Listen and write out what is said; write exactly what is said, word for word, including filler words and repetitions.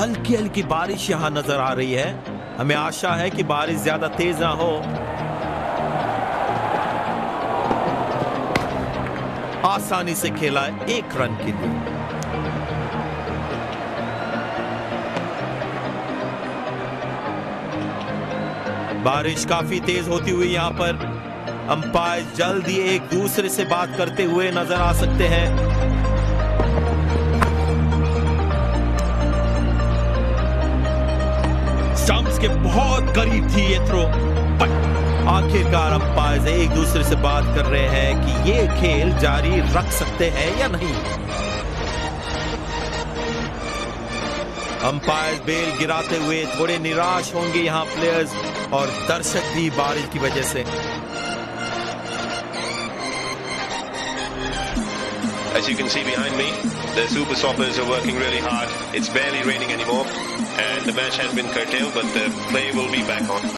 हल्की हल्की बारिश यहाँ नजर आ रही है। हमें आशा है कि बारिश ज्यादा तेज ना हो। आसानी से खेला एक रन के लिए। बारिश काफी तेज होती हुई यहाँ पर अंपायर जल्द ही एक दूसरे से बात करते हुए नजर आ सकते हैं। स्टंप्स के बहुत करीब थी ये थ्रो, बट आखिरकार अंपायर एक दूसरे से बात कर रहे हैं कि ये खेल जारी रख सकते हैं या नहीं। अंपायर बेल गिराते हुए थोड़े निराश होंगे यहाँ प्लेयर्स और दर्शक भी बारिश की वजह से। As you can see behind me, the super soppers are working really hard. It's barely raining anymore and the match has been curtailed, but the play will be back on.